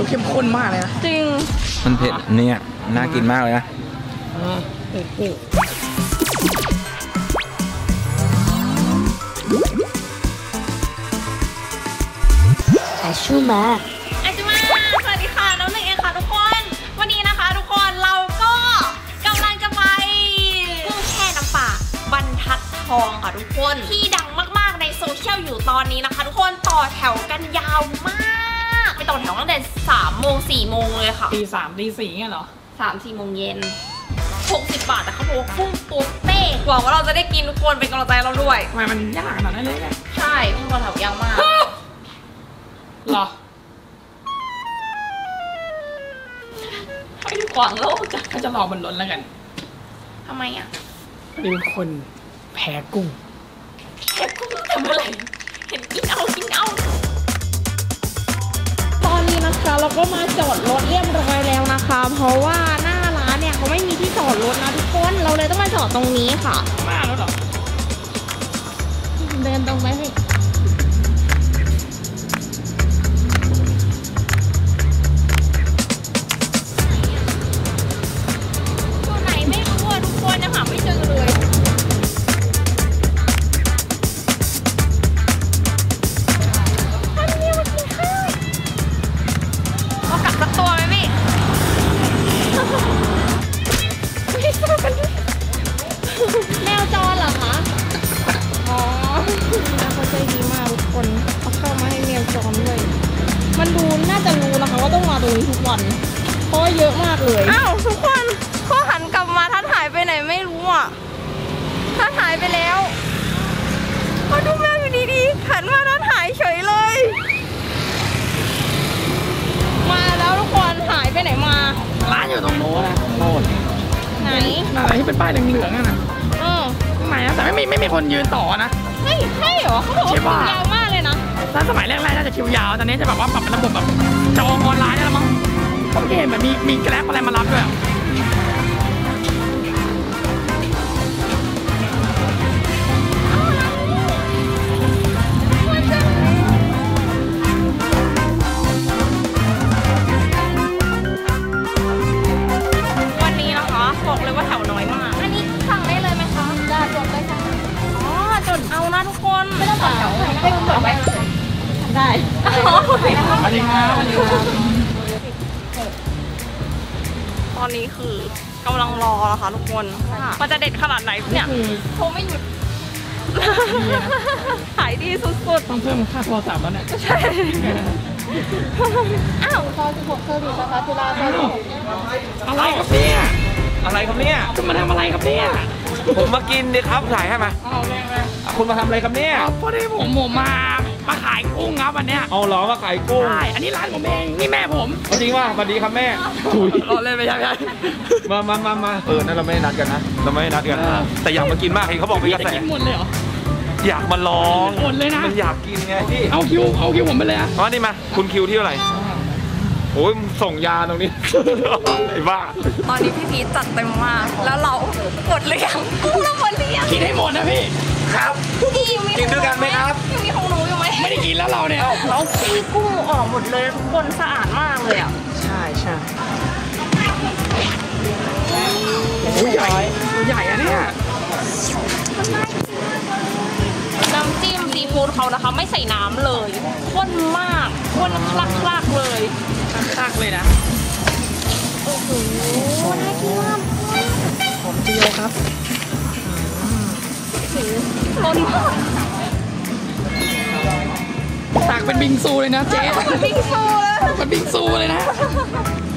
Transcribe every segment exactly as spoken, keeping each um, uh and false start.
ดูเข้มข้นมากเลยนะจริงมันเผ็ดเนี่ยน่ากินมากเลยนะอาชูมาอาชูมาสวัสดีค่ะน้องหนึ่งเองค่ะทุกคนวันนี้นะคะทุกคนเราก็กำลังจะไปกุ้งแช่น้ำปลาบรรทัดทองค่ะทุกคนที่ดังมากๆในโซเชียลอยู่ตอนนี้นะคะทุกคนต่อแถวกันยาวมากไปต่อแถวตั้งแต่สามโมงสี่โมงเลยค่ะตีสามตีสี่เนี่ยเหรอสามสี่โมงเย็นหกสิบบาทแต่เขาบอกว่ากุ้งตัวเป๊ะหวังว่าเราจะได้กินทุกคนเป็นกำลังใจเราด้วยทำไมมันยากขนาดนั้นเลยใช่กุ้งต่อแถวยาวมากหรอให้ดูขวางโลกจ้ะจะรอมันล้นแล้วกันทำไมอ่ะเป็นคนแพ้กุ้งแพ้กุ้งทำอะไรเห็นกินเอากินเอาตอนนี้นะคะเราก็มาจอดรถเรียบร้อยแล้วนะคะเพราะว่าหน้าร้านเนี่ยเขาไม่มีที่จอดรถนะทุกคนเราเลยต้องมาจอดตรงนี้ค่ะมาแล้วหรอเดินตรงไปให้เพราะเยอะมากเลยอ้าวทุกคนข้อหันกลับมาท่านหายไปไหนไม่รู้อ่ะท่านหายไปแล้วพอดูแมวอยู่ดีๆหันมาท่านหายเฉยเลยมาแล้วทุกคนหายไปไหนมาร้านอยู่ตรงโน้นนะโน้นไหนอะไรที่เป็นป้ายเหลืองๆน่ะเออไหนนะแต่ไม่มีไม่มีคนยืนต่อนะเฮ้ยใช่เหรอเขาบอกว่ายาวมากเลยนะร้านสมัยแรกๆน่าจะคิวยาวตอนนี้จะแบบว่าปรับเป็นระบบแบบจองออนไลน์ได้แล้วมั้งผมเห็นมันมีมีแกร็บอะไรมารับด้วยวันนี้นะคะบอกเลยว่าแถวน้อยมากอันนี้สั่งได้เลยไหมคะจะจดได้ค่ะอ๋อจดเอานะทุกคนไม่ต้องต่อแถวให้คุณจดไว้ได้อันนี้ค่ะตอนนี้คือกำลังรอแล้วค่ะทุกคนมันจะเด็ดขนาดไหนเนี่ยโทรไม่หยุดขายดีสุดๆต้องเพิ่มค่าโทรศัพท์แล้วเนี่ยใช่อ้าวตอนสิบหกเซอร์วิสนะคะตุลาคมอะไรครับเนี่ยอะไรครับเนี่ยคุณมาทำอะไรครับเนี่ยผมมากินดิครับถ่ายให้มาคุณมาทำอะไรครับเนี่ยพอดีผมผมมามาขายกุ้งครับวันเนี้ยเอาหรอมาขายกุ้งใช่อันนี้ร้านผมเองนี่แม่ผมจริงว่าสวัสดีครับแม่ถุยรอเล่นไปยังไงมามามามาเออนั่นเราไม่นัดกันนะเราไม่นัดกันแต่อยากมากินมากเห็นเขาบอกเป็นกระแสกินหมดเลยเหรออยากมาลองหมดเลยนะมันอยากกินไงพี่เอาคิวเอาคิวผมไปเลยอ๋อนี่มาคุณคิวที่อะไรโอ้ยส่งยาตรงนี้ไอ้บ้าตอนนี้พี่พีชจัดเต็มมากแล้วเราหมดเรื่องกุ้งเราหมดเรื่องกินให้หมดนะพี่ครับกินด้วยกันไหมครับยังมีของหนูอยู่ไหมไม่ได้กินแล้วเราเนี่ยเราพี่กุ้งออกหมดเลยทุกคนสะอาดมากเลยอ่ะใช่ใช่โอ้ยใหญ่ใหญ่อะเนี่ยน้ำจิ้มซีฟู้ดเขานะคะไม่ใส่น้ำเลยข้นมากข้นคลักๆเลยคลักเลยนะโอ้โหน่ากินมากหอมเจียวครับล้นมากตากเป็นบิงซูเลยนะเจ๊เป็นบิงซูเลยเป็นบิงซูเลยนะ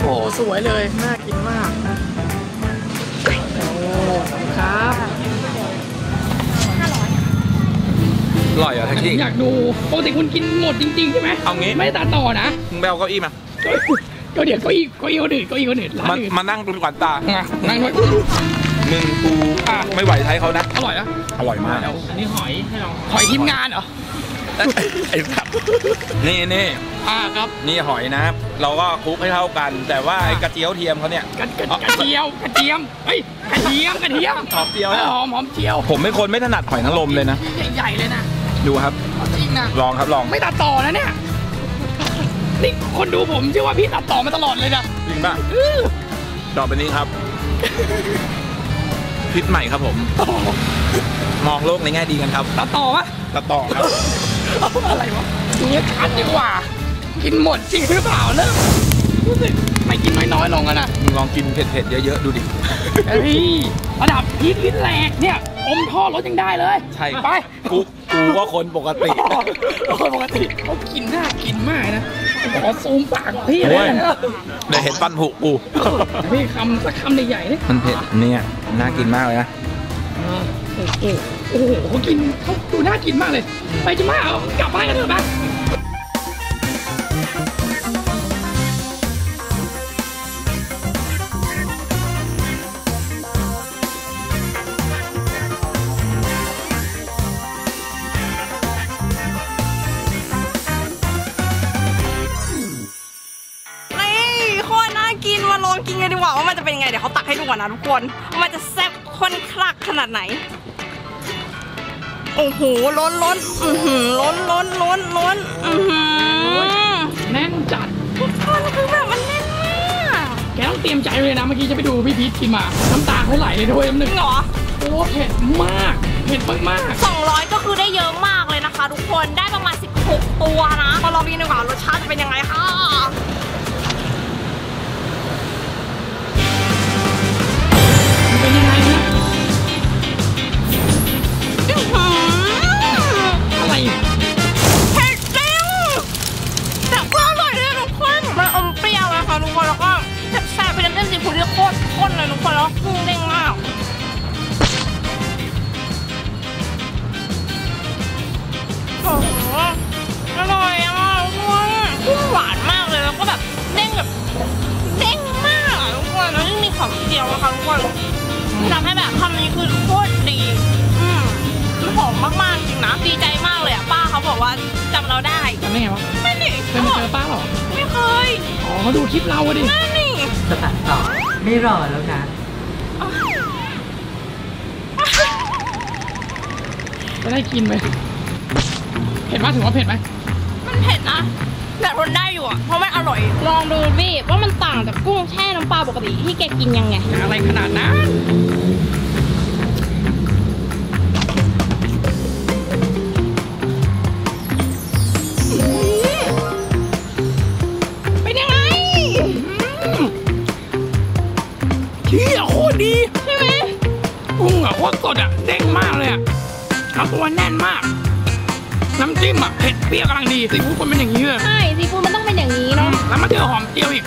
โอ้สวยเลยน่ากินมากโอ้ครับอร่อยเหรอแท็กซี่อยากดูปกติคุณกินหมดจริงๆใช่ไหมเอางี้ไม่ตัดต่อนะมึงไปเอาเก้าอี้มาเก้าเดี๋ยวเก้าอี้เก้าอี้คนอื่นเก้าอี้คนอื่นมันมานั่งดูขวัญตานั่งด้วยมึงกูไม่ไหวใช้เขานะอร่อยนะอร่อยมากอันนี้หอยให้เราหอยทีมงานเหรอไอ้สับนี่นี่อ่าครับนี่หอยนะเราก็คลุกให้เท่ากันแต่ว่าไอ้กระเจียวเทียมเขาเนี่ยกระเจียวกระเทียมเฮ้ยกระเทียมกระเทียมหอมเจียวหอมหอมเจียวผมเป็นคนไม่ถนัดหอยนางรมเลยนะใหญ่ๆเลยนะดูครับจริงนะลองครับลองไม่ตัดต่อนะเนี่ย นี่คนดูผมเชื่อว่าพี่ตัดต่อมาตลอดเลยนะจริงป่ะต่อไปนี้ครับคิดใหม่ครับผมมองโลกในแง่ดีกันครับตัดต่อวะตัดต่อครับอะไรวะเนี้ยคันดีกว่ากินหมดจริงหรือเปล่าเนอะรู้สึกไม่กินน้อยๆลงกันนะลองกินเผ็ดๆเยอะๆดูดิเฮ้ยระดับพีทลิ้นแหลกเนี่ยอมท่อรถยังได้เลยใช่ไปกูกูก็คนปกติคนปกติเขากินน่ากินมากนะขอซูมปากพี่เลยเดี๋ยวเห็นฟันผุกูพี่คำสักคำใหญ่ๆนี่มันเผ็ดเนี่ยน่ากินมากเลยนะโอ้โหโอ้โหเขากินเขาดูน่ากินมากเลยไปจุ๊มาเอากลับบ้านกันเถอะบ้างกินกันดีกว่าว่ามันจะเป็นยังไงเดี๋ยวเขาตักให้ดูก่อนนะทุกคนมันจะแซ่บข้นคลักขนาดไหนโอ้โหล้นล้นอื้อหือล้นล้นล้นล้นอื้อหือแน่นจัดทุกคนคือแบบมันแน่นมากแกต้องเตรียมใจเลยนะเมื่อกี้จะไปดูพี่พีทกินมาน้ำตาเขาไหลเลยด้วยน้ำหนึ่งเหรอโอ้เผ็ดมากเผ็ดมากสองร้อยก็คือได้เยอะมากเลยนะคะทุกคนได้ประมาณสิบหกตัวนะพอเรากินดีกว่ารสชาติจะเป็นยังไงคะเป็นยังไงนะอะไรเผ็ดจริงแต่ก็อร่อยเลยทุกคนมันอมเปรี้ยวนะคะทุกคนแล้วก็แซ่บๆเป็นน้ำจิ้มซีฟู้ดที่โคตรข้นเลยทุกคนแล้วกุ้งเด้งมากโอ้โหอร่อยอ่ะทุกคนกุ้งหวานมากเลยแล้วก็แบบเด้งแบบเด้งมากทุกคนแล้วยังมีของเดียวนะคะทุกคนทำให้แบบคำนี้คือโคตรดีอืมหอมมากๆจริงนะดีใจมากเลยอ่ะป้าเขาบอกว่าจำเราได้จำได้ไงวะไม่ดิเคยเจอป้าหรอไม่เคยอ๋อเขาดูคลิปเราดินั่นนี่จะตัดต่อไม่รอแล้วนะจะได้กินไหมเผ็ดมากถือว่าเผ็ดไหมมันเผ็ดนะแต่ทนได้อยู่อ่ะเพราะมันอร่อยลองดูบีบว่ามันต่างจากกุ้งแช่น้ำปลาปกติที่แกกินยังไงอะไรขนาดนั้นเป็นยังไงเที่ยวโคตรดีใช่ไหมกุ้งอ่ะโคตรสดอ่ะเด้งมากเลยอ่ะเอาตัวแน่นมากน้ำจิ้มอ่ะเผ็ดเปรี้ยวกำลังดีซีฟู้ดมันเป็นอย่างนี้เลยใช่ซีฟู้ดมันต้องเป็นอย่างนี้เนาะแล้วมันเจอหอมเจียวอีก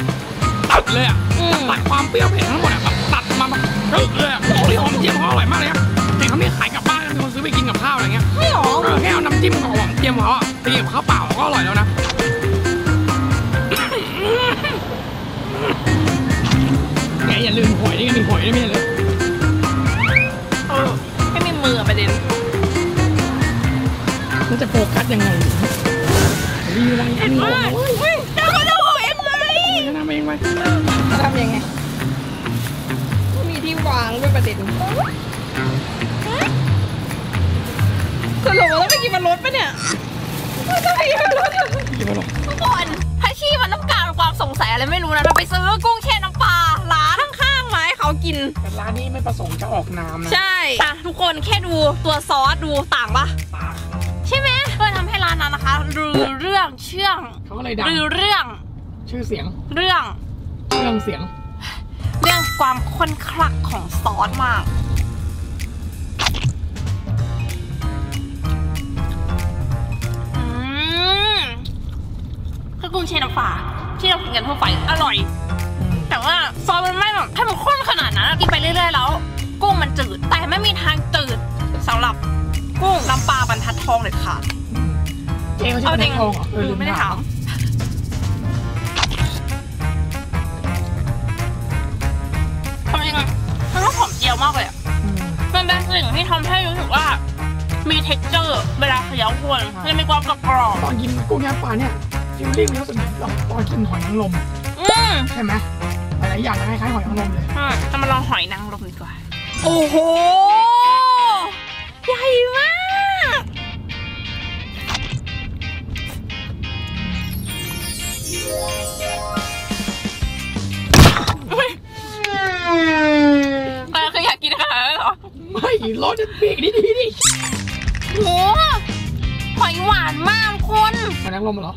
ตัดเลยอ่ะตัดความเปรี้ยวเผ็ดทั้งหมดอ่ะตัดมาแบบรึกเลยอ่ะโอ้ยหอมเจียวเขาอร่อยมากเลยอ่ะเด็กเขาไม่ขายกลับบ้านเป็นคนซื้อไปกินกับข้าวอะไรเงี้ยไม่หรอแค่เอาน้ำจิ้มกับหอมเจียวเขาอ่ะตีกับข้าวเปล่าก็อร่อยแล้วนะแกอย่าลืมหอยนี่กันมีหอยได้ไหมเลยไม่มีมือประเด็นมันจะโฟกัสยังไงดีอะไรเอ็นมากแต่เขาจะบอกเอ็นเลยทำเองไหมทำยังไงมีที่วางด้วยประเด็นสรุปแล้วไปกินมันลดปะเนี่ยไปกินมันลดทุกคนถ้าชีมันต้องการความสงสัยอะไรไม่รู้นะเราไปซื้อกุ้งแช่น้ำปลาร้านข้างๆไหมเขากินแต่ร้านนี้ไม่ประสงค์จะออกน้ำนะใช่ทุกคนแค่ดูตัวซอสดูต่างปะใช่ไหมเพื่อทำให้ร้านนั้นนะคะรือเรื่องเชื่องเขาอะไรดังรือเรื่องชื่อเสียงเรื่องเรื่องเสียงเรื่องความข้นคลักของซอสมากอืมคือกุ้งเชนป่าที่เรากินกันทั่วไปอร่อยแต่ว่าซอสมันไม่แบบให้มันข้นขนาดนั้นกินไปเรื่อยๆแล้วกุ้งมันจืดแต่ไม่มีทางจืดสำหรับกุ้งลำปลาบรรทัดทองเลยค่ะเจ๊เขาจริงหรือไม่ได้ถามทำยังไงมันก็หอมเจียวมากเลยมันเป็นสิ่งที่ทำให้รู้สึกว่ามีเท็กเจอร์เวลาเคี้ยวควรจะมีความกรอบตอนกินกุ้งแช่ปลาเนี่ยฟิลลิ่งมันรู้สึกเราตอนกินหอยนางรมใช่ไหมอะไรอย่างคล้ายๆหอยนางรมเลยแต่มาลองหอยนางรมดีกว่าโอ้โหใหญ่มาก รสเบรกนิดดีดิโหหอยหวานมากคนหอยนางรมเหรอ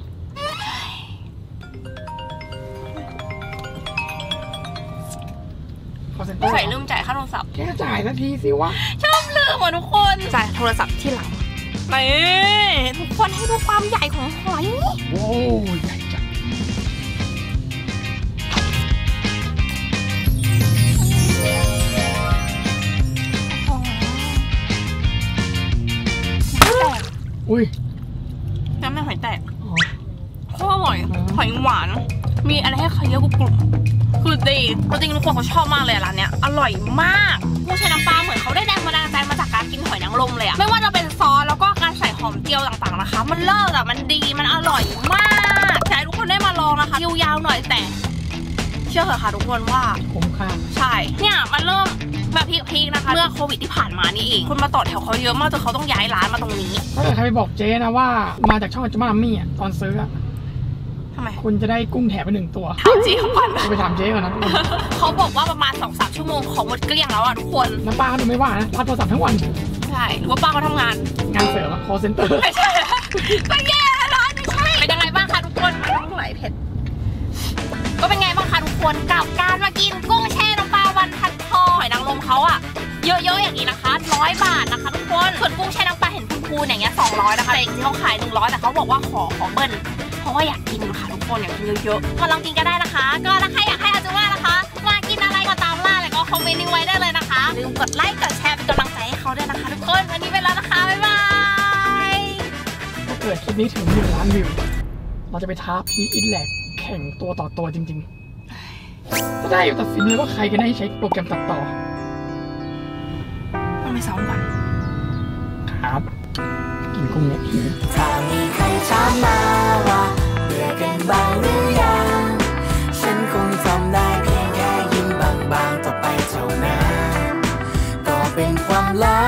ใส่ลืมจ่ายค่าโทรศัพท์แค่จ่ายนาทีสิวะชอบลืมหมดทุกคนจ่ายโทรศัพท์ที่หลังไปทุกคนให้ดูความใหญ่ของหอยโอ้ใหญ่จังอุ้ยน้ำมันหอยแตกโคตรอร่อยหอยหวานมีอะไรให้เขาเยอะกรุบกรุบคือดีจริงทุกคนเขาชอบมากเลยร้านเนี้ยอร่อยมากผู้ใช้น้ำปลาเหมือนเขาได้แรงบันดาลใจมาจากการกินหอยนางรมเลยอะไม่ว่าจะเป็นซอสแล้วก็การใส่หอมเจียวต่างๆนะคะมันเลิศอะมันดีมันอร่อยมากใช้ทุกคนได้มาลองนะคะยาวๆหน่อยแต่เชื่อเถอะค่ะทุกคนว่าคุ้มค่าใช่เนี่ยมันเริ่มแบบพีคๆนะคะเมื่อโควิดที่ผ่านมานี่เองคนมาต่อแถวเขาเยอะมากจนเขาต้องย้ายร้านมาตรงนี้ถ้าเกิดใครไปบอกเจ๊นะว่ามาจากช่องจุ๊มามี่อะตอนซื้ออะคุณจะได้กุ้งแถมไปหนึ่งตัวถามเจ๊ก่อนไปถามเจ๊ก่อนนะเขาบอกว่าประมาณ สองถึงสาม ชั่วโมงของหมดเกลี้ยงแล้วอ่ะทุกคนน้ำป้าเขาดูไม่ว่านะรับโทรศัพท์ทั้งวันใช่หรือว่าป้าเขาทำงานงานเสริมอะ call center ไม่ใช่ไปแย่ร้อนไม่ใช่เป็นยังไงบ้างคะทุกคนกุ้งไหลเผ็ดก็เป็นไงบ้างคะทุกคนกับการมากินกุ้งแช่น้ำปลาวันพันทองหอยนางรมเขาอะเยอะๆอย่างนี้นะคะร้อยบาทนะคะทุกคนส่วนกุ้งแช่น้ำปลาเห็นคุณครูอย่างเงี้ยสองร้อยนะคะแต่จริงๆเขาขายหนึ่งร้อยแต่เขาบอกว่าขอขอเบิ้ลเพราะว่าอยากกินค่ะทุกคนอยากกินเยอะๆมาลองกินก็ได้นะคะก็ถ้าใครอยากให้อาจูว่านะคะมากินอะไรก็ตามล่าเลยก็คอมเมนต์ไว้ได้เลยนะคะลืมกดไลค์กดแชร์เป็นกำลังใจให้เขาด้วยนะคะทุกคนวันนี้ไปแล้วนะคะบ๊ายบายถ้าเกิดคลิปนี้ถึงหนึ่งล้านวิวเราจะไปท้าพีอินแลกแข่งตัวต่อตัวจริงๆก็ได้อยู่ตัดสินเลยว่าใครกันได้ใช้โปรแกรมตัดต่อมันไม่ซ้อมก่อนครับกินกุ้งเนี่ยถ้ามีใครถามมาว่าเบื่อกันบ้างหรือยังฉันคงทำได้เพียงแค่ยิ้มบางๆต่อไปเท่านั้นก็เป็นความลับ